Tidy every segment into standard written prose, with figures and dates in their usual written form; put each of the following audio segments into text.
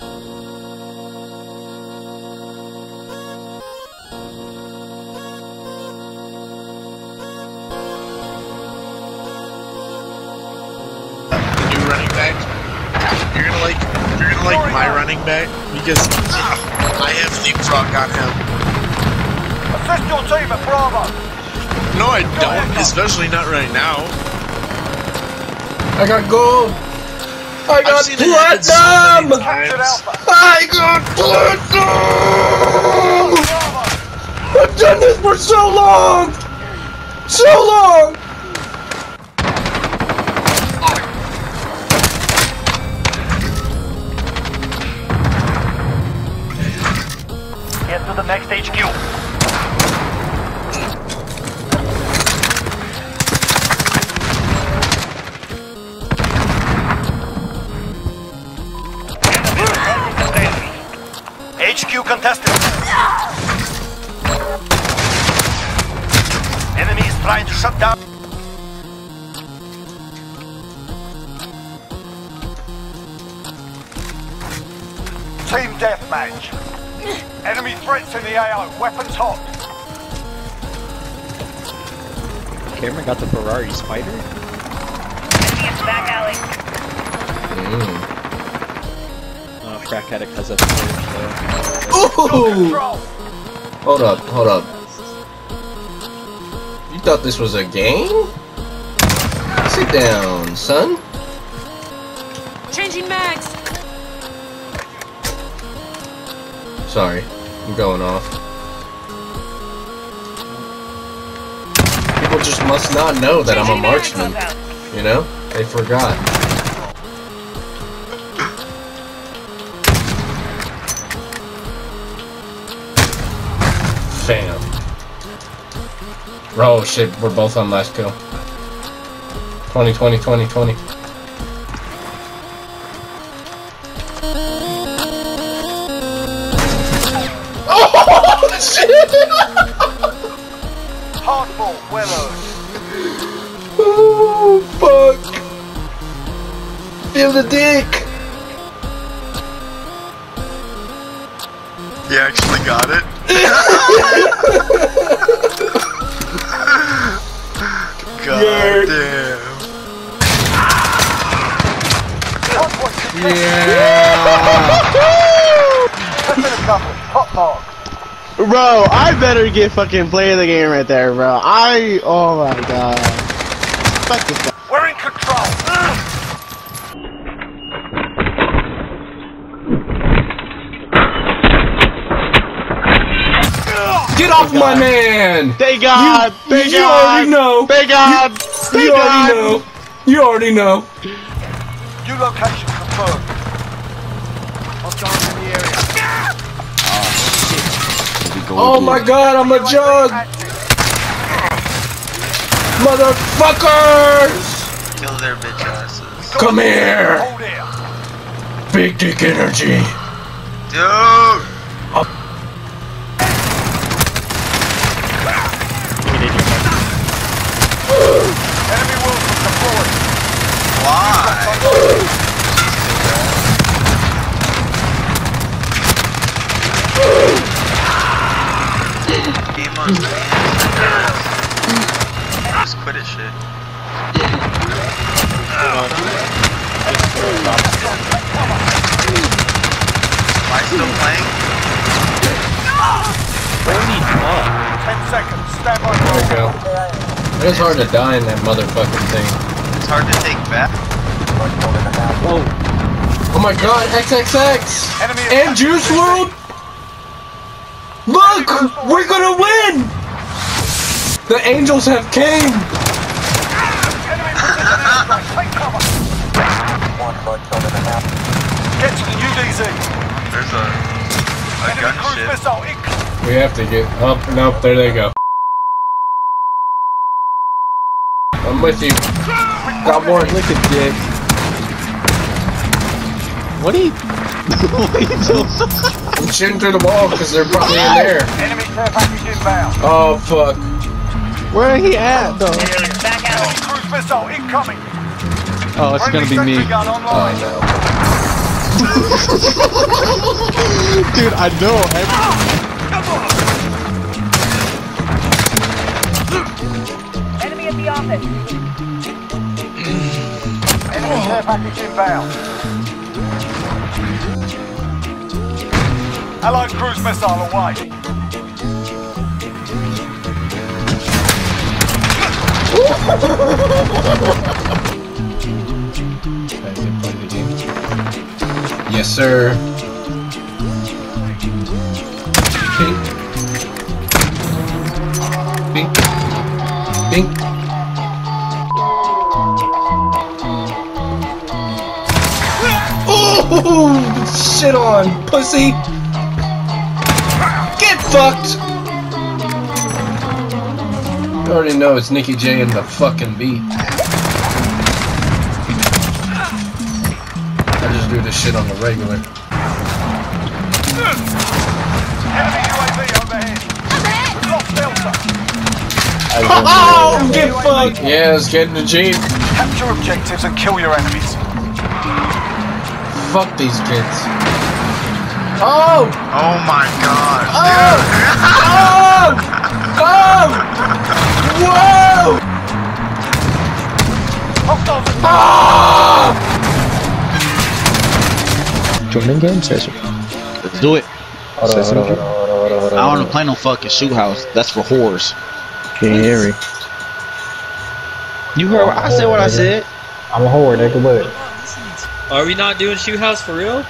You're gonna like my running back because I have leapfrog on him. Assist your team at Bravo. No, I don't. Especially not right now. I got gold. I got platinum. I got platinum. I've done this for so long. So long. Next HQ. HQ contested. Enemy is trying to shut down. Team deathmatch. Enemy threats in the AO. Weapons hot. Cameron got the Ferrari Spider. Enemy is back alley. Oh, crack had it because of the surge. Hold up. You thought this was a game? Sit down, son. Changing mags. Sorry, I'm going off. People just must not know that I'm a marksman. You know? They forgot. Fam. Oh shit, we're both on last kill. 20. Hardball, Wellows. Oh, fuck. Feel the dick. You actually got it? God damn. Yeah. Bro, I better get fucking play of the game right there, bro. Oh my god. Fuck this guy. We're in control. Get off my man! Thank God! You already know! Thank God! You already know! You already know! New location confirmed. Hostiles in the area. Oh my god, I'm a jug! Motherfuckers! Kill their bitch asses. Come here! Big dick energy. Dude! Enemy will deploy. Why? Just quit his shit. Am I still playing? Oh. 10 seconds. Stand by. There we go. It is hard to die in that motherfucking thing. It's hard to take back. Whoa. Oh my god, XXX! And Juice WRLD! Look! We're gonna win! The angels have came! Get to the UDZ! There's a gun ship. We have to get up. Oh, nope, there they go. I'm with you. Got more. Look at Dick. What are you... What are you doing? I'm shooting through the wall because they're probably in there. Enemy care package inbound. Oh fuck. Where he at though? Back out. Cruise missile incoming. Oh, it's gonna be me. Oh no. Dude, I know. Enemy at the office. Enemy care package inbound. Allied cruise missile away. Yes, sir. Bink. Bink. Bink. Oh, shit on, pussy. Get fucked. You already know it's NickyJ and the fucking beat. I just do this shit on the regular. Enemy UAV overhead. Block filter. Oh, get fucked. Yeah, it's getting the Jeep. Capture objectives and kill your enemies. Fuck these kids. Oh! Oh my god. Oh! Oh! Oh! Whoa! Oh! Join in game session. Let's do it. I don't want to play no fucking shoot house. That's for whores. Gary. You heard what I said, I'm a whore, nigga, but... Are we not doing shoot house for real?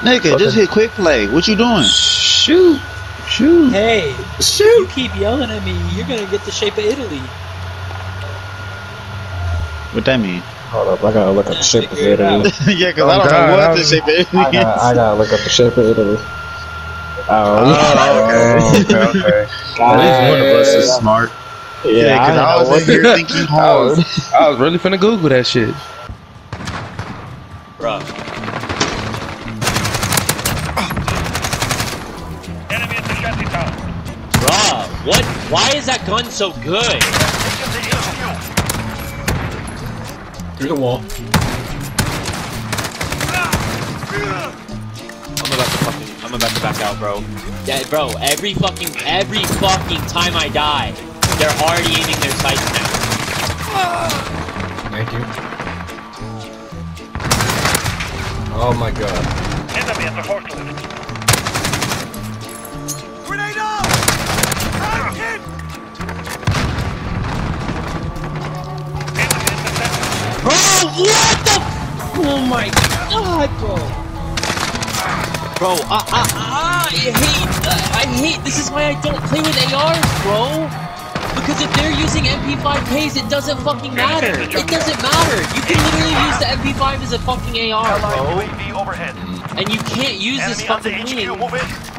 Nigga, okay. Just hit quick play. What you doing? Shoot. Shoot. Hey. Shoot. You keep yelling at me, you're gonna get the shape of Italy. What that mean? Hold up, I gotta look up the shape of Italy. Yeah, cause I don't know what the shape of Italy is. I gotta look up the shape of Italy. Oh, okay. Okay. At least one of us is smart. Yeah, cause I was in here thinking hard. I was really finna Google that shit. Bruh. Enemy at the shanty tower. Bruh, what? Why is that gun so good? Through the wall. I'm about to back out, bro. Yeah, bro, every fucking time I die, they're already aiming their sights now. Thank you. Oh my god. Enemy at the forklift. Grenade out! Action! Enemy at the center. Bro, what the f- Oh my god, bro. Bro, I hate, this is why I don't play with ARs, bro. Because if they're using MP5Ks, it doesn't fucking matter. It doesn't matter. You can literally use the MP5 as a fucking AR, bro. And you can't use this fucking thing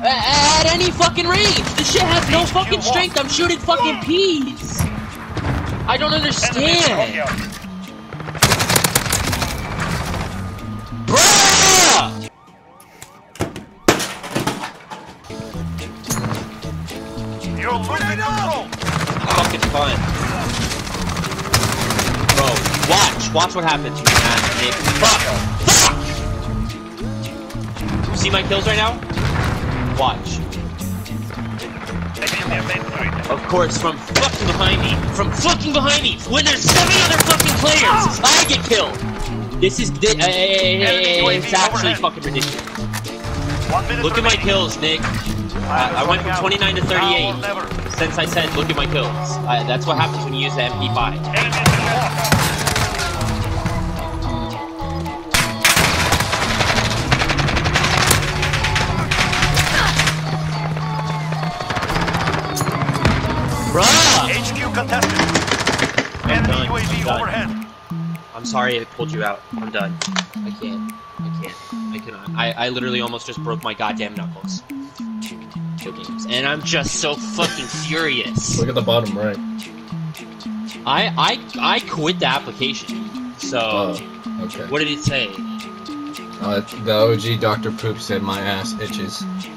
at any fucking range. This shit has no fucking strength. I'm shooting fucking peas. I don't understand. Bruh! You're losing control. Fucking fun. Bro, watch what happens, man. Fuck! You see my kills right now? Watch. Of course, from fucking behind me. When there's 7 other fucking players, I get killed. This is it's actually fucking ridiculous. Look at my kills, Nick. I went from 29 to 38. Since I said, look at my kills. That's what happens when you use the MP5. Bruh! HQ contested. Enemy UAV overhead. I'm sorry I pulled you out. I'm done. I cannot. I literally almost just broke my goddamn knuckles. Games, and I'm just so fucking furious. Look at the bottom right. I quit the application. So okay. What did it say? The OG Dr. Poop said my ass itches.